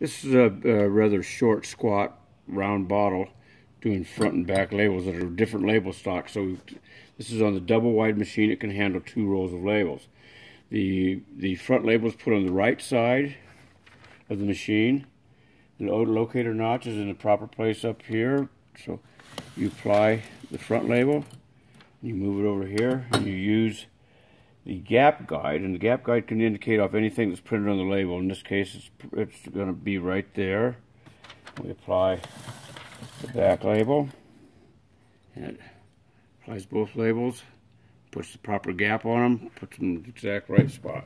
This is a rather short, squat, round bottle doing front and back labels that are different label stocks. So this is on the double wide machine. It can handle two rolls of labels. The front label is put on the right side of the machine. The locator notch is in the proper place up here. So you apply the front label, you move it over here, and you use the gap guide, and the gap guide can indicate off anything that's printed on the label. In this case, it's going to be right there. We apply the back label, and it applies both labels, puts the proper gap on them, puts them in the exact right spot.